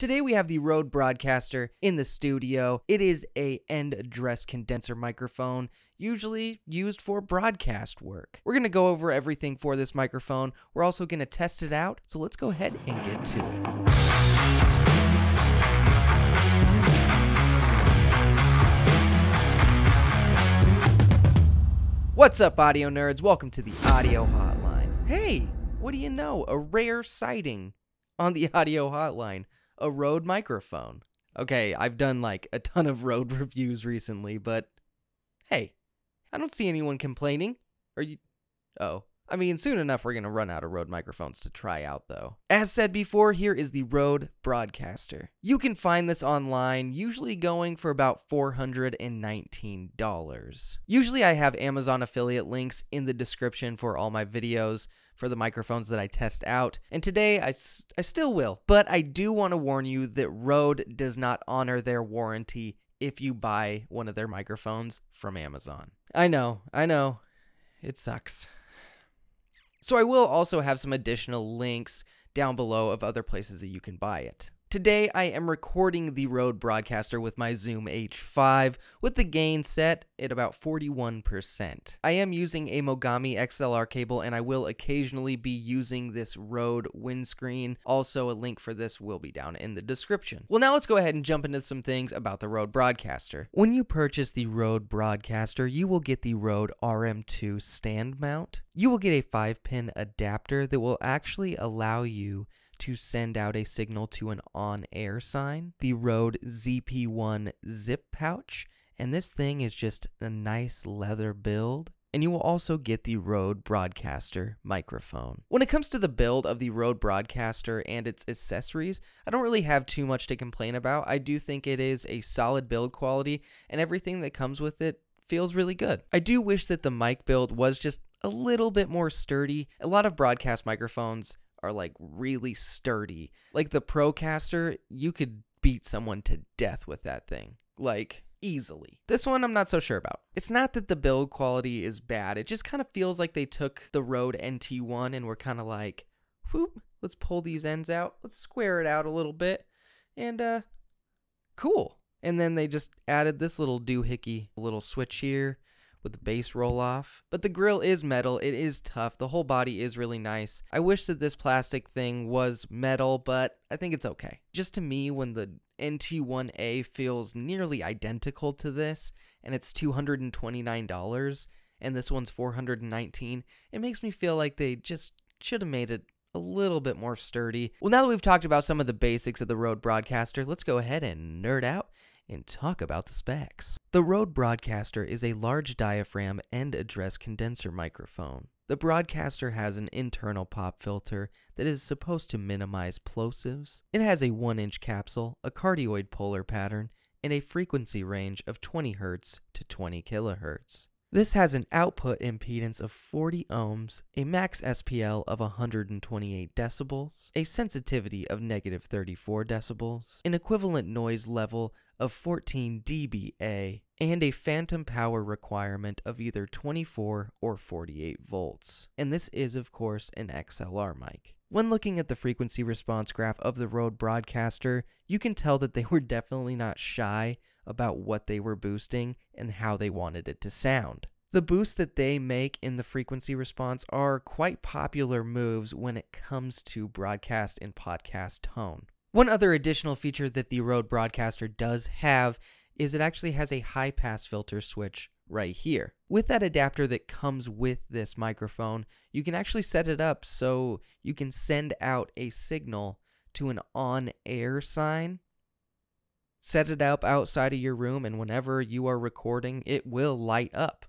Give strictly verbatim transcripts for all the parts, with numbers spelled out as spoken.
Today we have the Rode Broadcaster in the studio. It is a end address condenser microphone, usually used for broadcast work. We're going to go over everything for this microphone. We're also going to test it out, so let's go ahead and get to it. What's up, audio nerds? Welcome to the Audio Hotline. Hey, what do you know? A rare sighting on the Audio Hotline, a Rode microphone. Okay, I've done like a ton of Rode reviews recently, but hey, I don't see anyone complaining. Are you? Oh, I mean, soon enough we're gonna run out of Rode microphones to try out though. As said before, here is the Rode Broadcaster. You can find this online, usually going for about four hundred nineteen dollars. Usually I have Amazon affiliate links in the description for all my videos for the microphones that I test out, and today I, I still will, but I do want to warn you that Rode does not honor their warranty if you buy one of their microphones from Amazon. I know, I know, it sucks. So I will also have some additional links down below of other places that you can buy it. Today I am recording the Rode Broadcaster with my Zoom H five with the gain set at about forty-one percent. I am using a Mogami X L R cable, and I will occasionally be using this Rode windscreen. Also, a link for this will be down in the description. Well, now let's go ahead and jump into some things about the Rode Broadcaster. When you purchase the Rode Broadcaster, you will get the Rode R M two stand mount. You will get a five pin adapter that will actually allow you to send out a signal to an on-air sign, the Rode Z P one zip pouch, and this thing is just a nice leather build. And you will also get the Rode Broadcaster microphone. When it comes to the build of the Rode Broadcaster and its accessories, I don't really have too much to complain about. I do think it is a solid build quality, and everything that comes with it feels really good. I do wish that the mic build was just a little bit more sturdy. A lot of broadcast microphones are like really sturdy. Like the Procaster, you could beat someone to death with that thing, like easily. This one I'm not so sure about. It's not that the build quality is bad, it just kind of feels like they took the Rode N T one and were kind of like, whoop, let's pull these ends out, let's square it out a little bit, and uh, cool. And then they just added this little doohickey, a little switch here with the base roll off. But the grill is metal, it is tough, the whole body is really nice. I wish that this plastic thing was metal, but I think it's okay. Just to me, when the N T one A feels nearly identical to this, and it's two hundred twenty-nine dollars, and this one's four hundred nineteen dollars, it makes me feel like they just should have made it a little bit more sturdy. Well, now that we've talked about some of the basics of the Rode Broadcaster, let's go ahead and nerd out and talk about the specs. The Rode Broadcaster is a large diaphragm end address condenser microphone. The Broadcaster has an internal pop filter that is supposed to minimize plosives. It has a one inch capsule, a cardioid polar pattern, and a frequency range of twenty hertz to twenty kilohertz. This has an output impedance of forty ohms, a max S P L of one hundred twenty-eight decibels, a sensitivity of negative thirty-four decibels, an equivalent noise level of fourteen D B A, and a phantom power requirement of either twenty-four or forty-eight volts. And this is, of course, an X L R mic. When looking at the frequency response graph of the Rode Broadcaster, you can tell that they were definitely not shy about what they were boosting and how they wanted it to sound. The boosts that they make in the frequency response are quite popular moves when it comes to broadcast and podcast tone. One other additional feature that the Rode Broadcaster does have is it actually has a high pass filter switch right here. With that adapter that comes with this microphone, you can actually set it up so you can send out a signal to an on-air sign. Set it up outside of your room, and whenever you are recording, it will light up.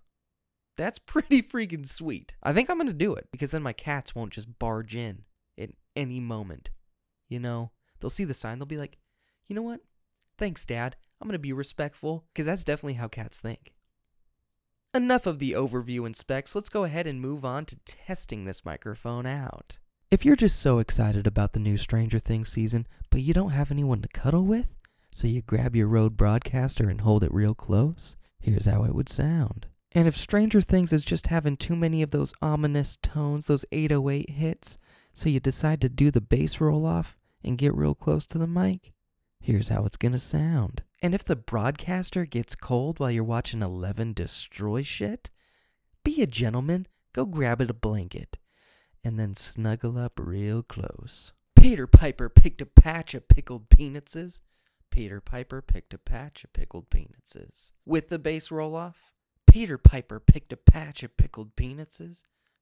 That's pretty freaking sweet. I think I'm gonna do it, because then my cats won't just barge in at any moment. You know, they'll see the sign, they'll be like, you know what? Thanks, Dad. I'm gonna be respectful, because that's definitely how cats think. Enough of the overview and specs, let's go ahead and move on to testing this microphone out. If you're just so excited about the new Stranger Things season, but you don't have anyone to cuddle with, so you grab your Rode Broadcaster and hold it real close, here's how it would sound. And if Stranger Things is just having too many of those ominous tones, those eight oh eight hits, so you decide to do the bass roll off and get real close to the mic, Here's how it's gonna sound. And if the broadcaster gets cold while you're watching eleven destroy shit, be a gentleman, go grab it a blanket, and then snuggle up real close. Peter Piper picked a patch of pickled peanuts. Peter Piper picked a patch of pickled peanuts. With the bass roll off, Peter Piper picked a patch of pickled peanuts.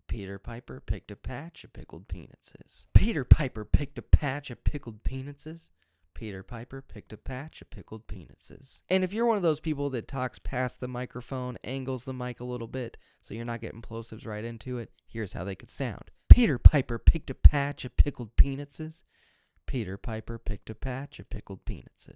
Peter Piper picked a patch of pickled peanuts. Peter Piper picked a patch of pickled peanuts. Peter Piper picked a patch of pickled peanuts. And if you're one of those people that talks past the microphone, angles the mic a little bit, so you're not getting plosives right into it, here's how they could sound. Peter Piper picked a patch of pickled peanuts. Peter Piper picked a patch of pickled peanuts.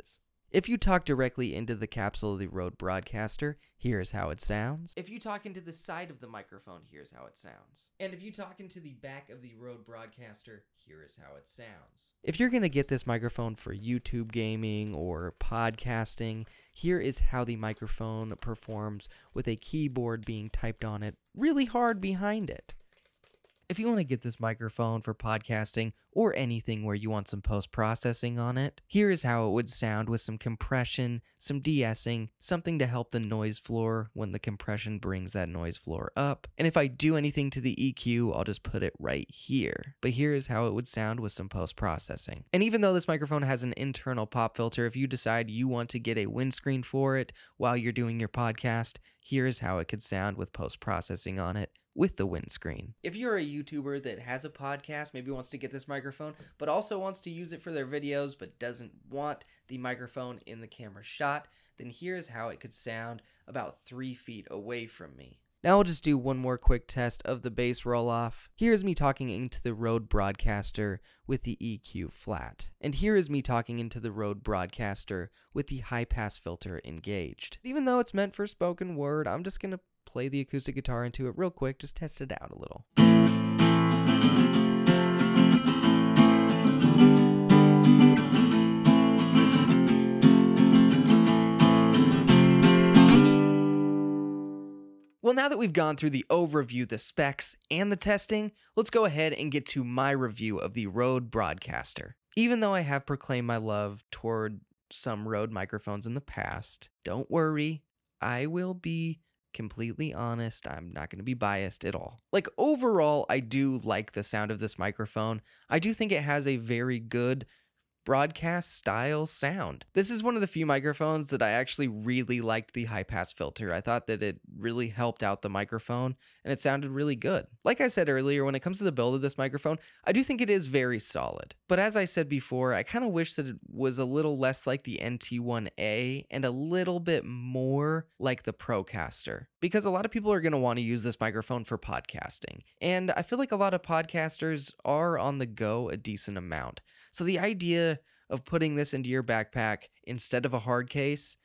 If you talk directly into the capsule of the Rode Broadcaster, here's how it sounds. If you talk into the side of the microphone, here's how it sounds. And if you talk into the back of the Rode Broadcaster, here is how it sounds. If you're going to get this microphone for YouTube gaming or podcasting, here is how the microphone performs with a keyboard being typed on it really hard behind it. If you want to get this microphone for podcasting or anything where you want some post-processing on it, here is how it would sound with some compression, some de-essing, something to help the noise floor when the compression brings that noise floor up. And if I do anything to the E Q, I'll just put it right here. But here is how it would sound with some post-processing. And even though this microphone has an internal pop filter, if you decide you want to get a windscreen for it while you're doing your podcast, here is how it could sound with post-processing on it. With the windscreen. If you're a YouTuber that has a podcast, maybe wants to get this microphone, but also wants to use it for their videos, but doesn't want the microphone in the camera shot, then here's how it could sound about three feet away from me. Now I'll just do one more quick test of the bass roll-off. Here's me talking into the Rode Broadcaster with the E Q flat. And here is me talking into the Rode Broadcaster with the high-pass filter engaged. Even though it's meant for spoken word, I'm just gonna play the acoustic guitar into it real quick, just test it out a little. Well, now that we've gone through the overview, the specs, and the testing, let's go ahead and get to my review of the Rode Broadcaster. Even though I have proclaimed my love toward some Rode microphones in the past, don't worry, I will be completely honest, I'm not going to be biased at all. Like, overall, I do like the sound of this microphone. I do think it has a very good broadcast style sound. This is one of the few microphones that I actually really liked the high pass filter. I thought that it really helped out the microphone and it sounded really good. Like I said earlier, when it comes to the build of this microphone, I do think it is very solid. But as I said before, I kind of wish that it was a little less like the N T one A and a little bit more like the Procaster, because a lot of people are going to want to use this microphone for podcasting. And I feel like a lot of podcasters are on the go a decent amount. So the idea of putting this into your backpack instead of a hard case,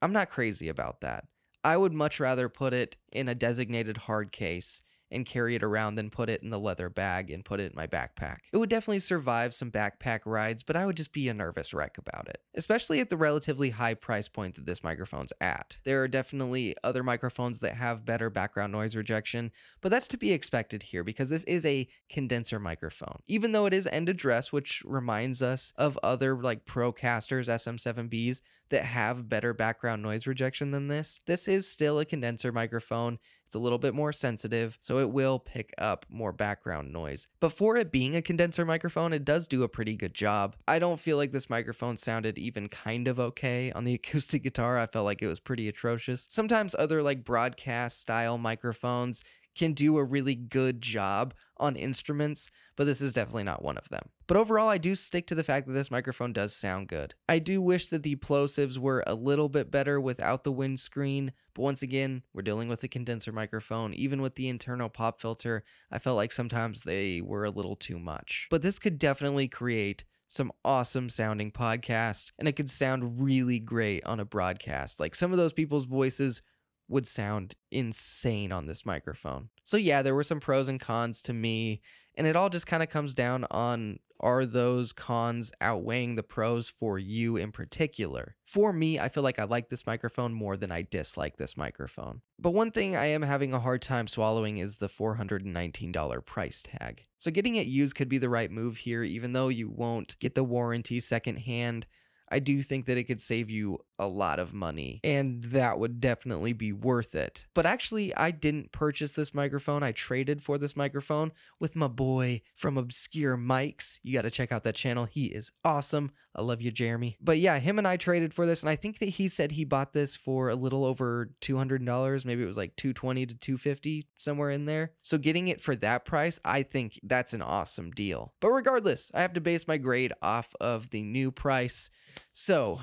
I'm not crazy about that. I would much rather put it in a designated hard case and carry it around than put it in the leather bag and put it in my backpack. It would definitely survive some backpack rides, but I would just be a nervous wreck about it, especially at the relatively high price point that this microphone's at. There are definitely other microphones that have better background noise rejection, but that's to be expected here because this is a condenser microphone. Even though it is end address, which reminds us of other like Procasters, S M seven Bs, that have better background noise rejection than this, this is still a condenser microphone. It's a little bit more sensitive, so it will pick up more background noise. But for it being a condenser microphone, it does do a pretty good job. I don't feel like this microphone sounded even kind of okay on the acoustic guitar. I felt like it was pretty atrocious. Sometimes other like broadcast style microphones can do a really good job on instruments, but this is definitely not one of them. But overall, I do stick to the fact that this microphone does sound good. I do wish that the plosives were a little bit better without the windscreen, but once again, we're dealing with a condenser microphone. Even with the internal pop filter, I felt like sometimes they were a little too much. But this could definitely create some awesome sounding podcasts, and it could sound really great on a broadcast. Like, some of those people's voices would sound insane on this microphone. So yeah, there were some pros and cons to me, and it all just kind of comes down on, are those cons outweighing the pros for you in particular? For me, I feel like I like this microphone more than I dislike this microphone. But one thing I am having a hard time swallowing is the four hundred nineteen dollar price tag. So getting it used could be the right move here, even though you won't get the warranty secondhand. I do think that it could save you a lot of money, and that would definitely be worth it. But actually, I didn't purchase this microphone. I traded for this microphone with my boy from Obscure Mics. You got to check out that channel. He is awesome. I love you, Jeremy. But yeah, him and I traded for this, and I think that he said he bought this for a little over two hundred dollars. Maybe it was like two twenty to two fifty, somewhere in there. So getting it for that price, I think that's an awesome deal. But regardless, I have to base my grade off of the new price. So,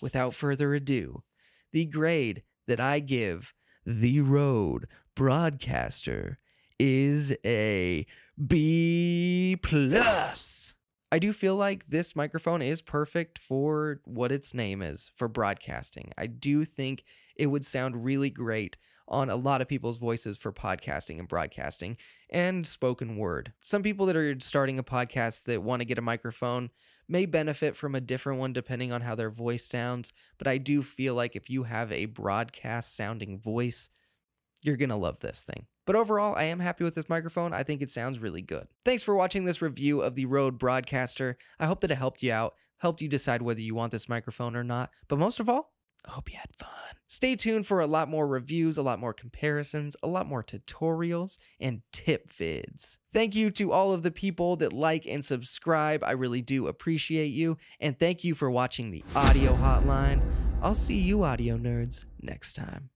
without further ado, the grade that I give the Rode Broadcaster is a B plus. I do feel like this microphone is perfect for what its name is, for broadcasting. I do think it would sound really great on a lot of people's voices for podcasting and broadcasting and spoken word. Some people that are starting a podcast that want to get a microphone may benefit from a different one depending on how their voice sounds, but I do feel like if you have a broadcast sounding voice, you're going to love this thing. But overall, I am happy with this microphone. I think it sounds really good. Thanks for watching this review of the Rode Broadcaster. I hope that it helped you out, helped you decide whether you want this microphone or not, but most of all, I hope you had fun. Stay tuned for a lot more reviews, a lot more comparisons, a lot more tutorials, and tip vids. Thank you to all of the people that like and subscribe. I really do appreciate you. And thank you for watching the Audio Hotline. I'll see you audio nerds next time.